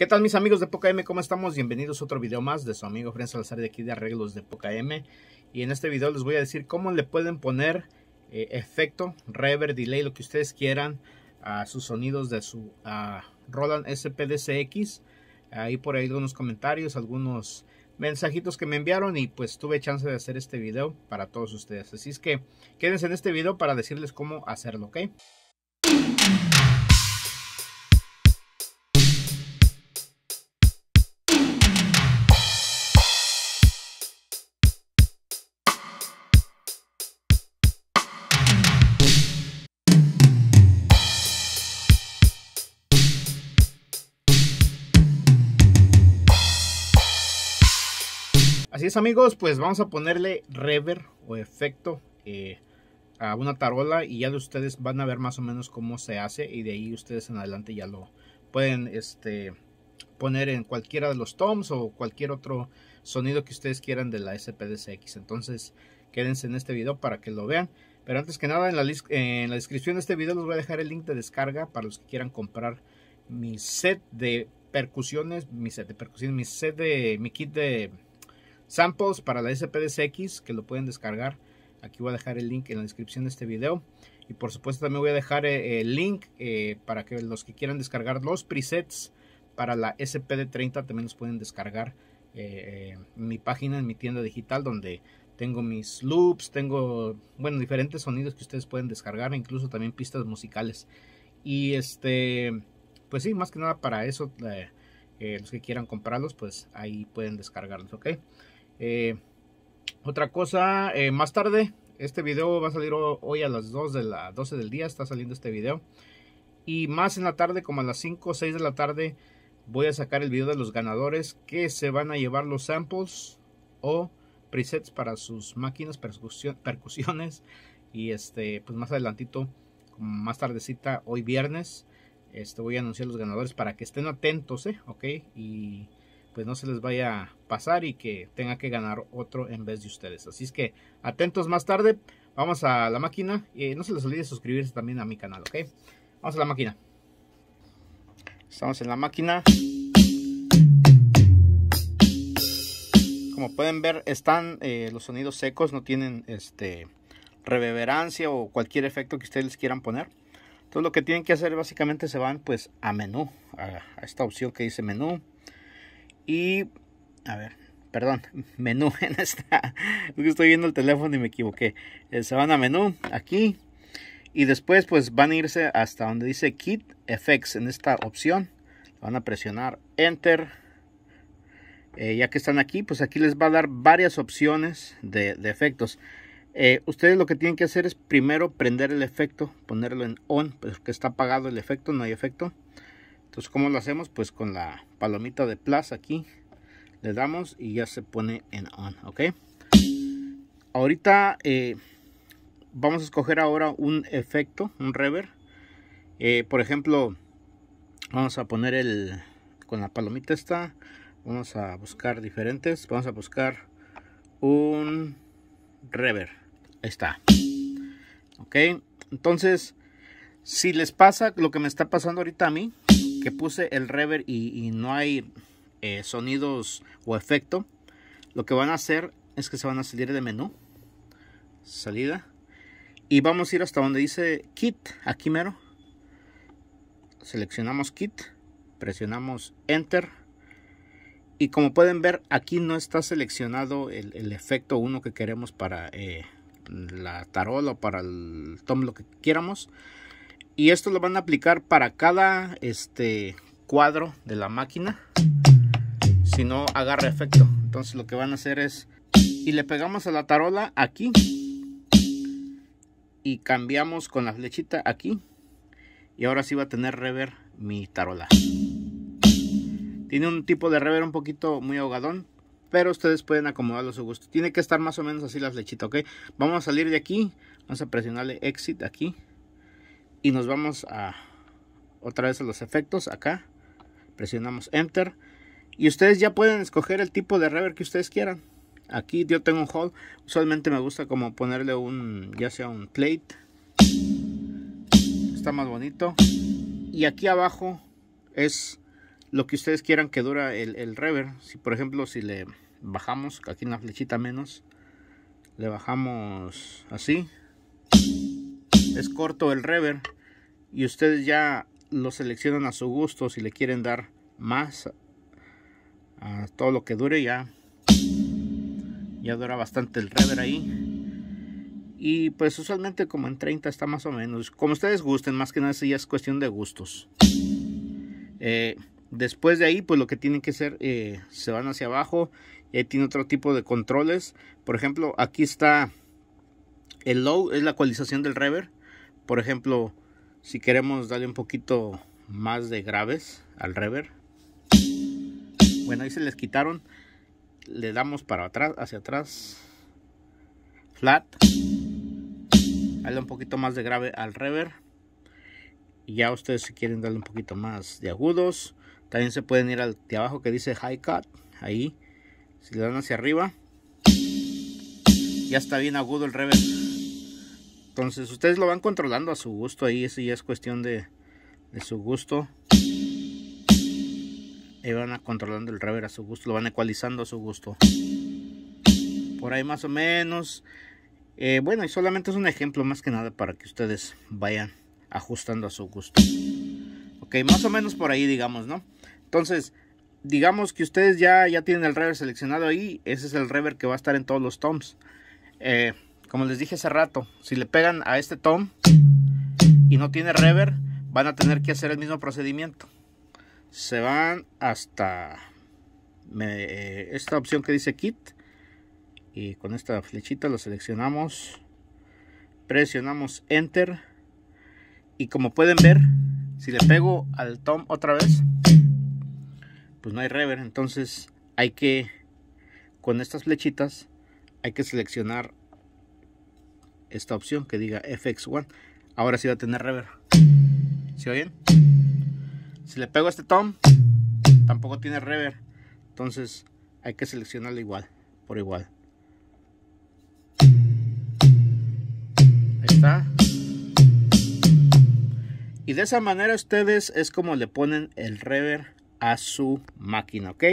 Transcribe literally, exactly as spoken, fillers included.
¿Qué tal mis amigos de Pocam? ¿Cómo estamos? Bienvenidos a otro video más de su amigo Fren Salazar de aquí de Arreglos de Pocam. Y en este video les voy a decir cómo le pueden poner eh, efecto, reverb, delay, lo que ustedes quieran a sus sonidos de su a Roland S P D S X. Ahí por ahí algunos comentarios, algunos mensajitos que me enviaron y pues tuve chance de hacer este video para todos ustedes. Así es que quédense en este video para decirles cómo hacerlo, ¿ok? Así es amigos, pues vamos a ponerle reverb o efecto eh, a una tarola y ya de ustedes van a ver más o menos cómo se hace y de ahí ustedes en adelante ya lo pueden este, poner en cualquiera de los toms o cualquier otro sonido que ustedes quieran de la S P D S X. Entonces quédense en este video para que lo vean, pero antes que nada en la, en la descripción de este video les voy a dejar el link de descarga para los que quieran comprar mi set de percusiones, mi set de percusiones, mi set de, mi kit de samples para la S P D S X, que lo pueden descargar. Aquí voy a dejar el link en la descripción de este video. Y por supuesto también voy a dejar el link eh, para que los que quieran descargar los presets para la S P D treinta también los pueden descargar eh, en mi página, en mi tienda digital, donde tengo mis loops, tengo, bueno, diferentes sonidos que ustedes pueden descargar, incluso también pistas musicales. Y este, pues sí, más que nada para eso, eh, eh, los que quieran comprarlos, pues ahí pueden descargarlos, ¿ok? Eh, otra cosa, eh, más tarde, este video va a salir hoy a las dos de la doce del día, está saliendo este video. Y más en la tarde, como a las cinco o seis de la tarde, voy a sacar el video de los ganadores que se van a llevar los samples o presets para sus máquinas, percusiones. Y este, pues más adelantito, más tardecita, hoy viernes, este, voy a anunciar los ganadores para que estén atentos, ¿eh? Ok, y pues no se les vaya a pasar y que tenga que ganar otro en vez de ustedes. Así es que atentos más tarde. Vamos a la máquina. Y no se les olvide suscribirse también a mi canal, ¿ok? Vamos a la máquina. Estamos en la máquina. Como pueden ver, están eh, los sonidos secos. No tienen este, reverberancia o cualquier efecto que ustedes les quieran poner. Entonces lo que tienen que hacer básicamente se van pues a menú. A, a esta opción que dice menú. Y, a ver, perdón, menú en esta, estoy viendo el teléfono y me equivoqué. Eh, se van a menú, aquí, y después pues van a irse hasta donde dice Kit Effects, en esta opción. Van a presionar Enter. Eh, ya que están aquí, pues aquí les va a dar varias opciones de, de efectos. Eh, ustedes lo que tienen que hacer es primero prender el efecto, ponerlo en On, porque está apagado el efecto, no hay efecto. Entonces, ¿cómo lo hacemos? Pues con la palomita de plus aquí. Le damos y ya se pone en on, ¿ok? Ahorita eh, vamos a escoger ahora un efecto, un reverb. Eh, por ejemplo, vamos a poner el... Con la palomita esta, vamos a buscar diferentes. Vamos a buscar un reverb. Ahí está. ¿Ok? Entonces, si les pasa lo que me está pasando ahorita a mí, que puse el reverb y, y no hay eh, sonidos o efecto, lo que van a hacer es que se van a salir de menú, salida, y vamos a ir hasta donde dice kit, aquí mero, seleccionamos kit, presionamos enter, y como pueden ver aquí no está seleccionado el, el efecto uno que queremos para eh, la tarola o para el tom, lo que quieramos. Y esto lo van a aplicar para cada este cuadro de la máquina. Si no agarra efecto. Entonces lo que van a hacer es. Y le pegamos a la tarola aquí. Y cambiamos con la flechita aquí. Y ahora sí va a tener reverb mi tarola. Tiene un tipo de reverb un poquito muy ahogadón. Pero ustedes pueden acomodarlo a su gusto. Tiene que estar más o menos así la flechita, ¿ok? Vamos a salir de aquí. Vamos a presionarle exit aquí. Y nos vamos a otra vez a los efectos acá. Presionamos Enter. Y ustedes ya pueden escoger el tipo de reverb que ustedes quieran. Aquí yo tengo un hall. Usualmente me gusta como ponerle un, ya sea un plate. Está más bonito. Y aquí abajo es lo que ustedes quieran que dura el, el rever. Si por ejemplo, si le bajamos aquí en la flechita menos, le bajamos así, es corto el rever y ustedes ya lo seleccionan a su gusto. Si le quieren dar más a todo lo que dure, ya ya dura bastante el rever ahí. Y pues usualmente como en treinta está más o menos, como ustedes gusten. Más que nada ya es cuestión de gustos. Eh, después de ahí, pues lo que tienen que hacer, eh, se van hacia abajo y ahí tiene otro tipo de controles. Por ejemplo, aquí está el low, es la ecualización del reverb. Por ejemplo, si queremos darle un poquito más de graves al reverb, bueno, ahí se les quitaron, le damos para atrás, hacia atrás, flat, darle un poquito más de grave al reverb. Y ya ustedes, si quieren darle un poquito más de agudos, también se pueden ir al de abajo que dice high cut. Ahí, si le dan hacia arriba, ya está bien agudo el reverb. Entonces ustedes lo van controlando a su gusto. Ahí eso ya es cuestión de, de su gusto. Ahí van controlando el reverb a su gusto, lo van ecualizando a su gusto. Por ahí más o menos. Eh, bueno, y solamente es un ejemplo más que nada para que ustedes vayan ajustando a su gusto. Ok, más o menos por ahí, digamos, ¿no? Entonces, digamos que ustedes ya, ya tienen el reverb seleccionado ahí. Ese es el reverb que va a estar en todos los toms. Eh, como les dije hace rato, si le pegan a este tom y no tiene reverb, van a tener que hacer el mismo procedimiento. Se van hasta me, esta opción que dice Kit. Y con esta flechita lo seleccionamos, presionamos Enter. Y como pueden ver, si le pego al tom otra vez, pues no hay reverb. Entonces hay que, con estas flechitas, hay que seleccionar esta opción que diga F X uno. Ahora sí va a tener reverb. ¿Sí oyen? Si le pego a este tom, tampoco tiene reverb. Entonces hay que seleccionarlo igual, por igual. Y de esa manera ustedes es como le ponen el reverb a su máquina, ¿ok?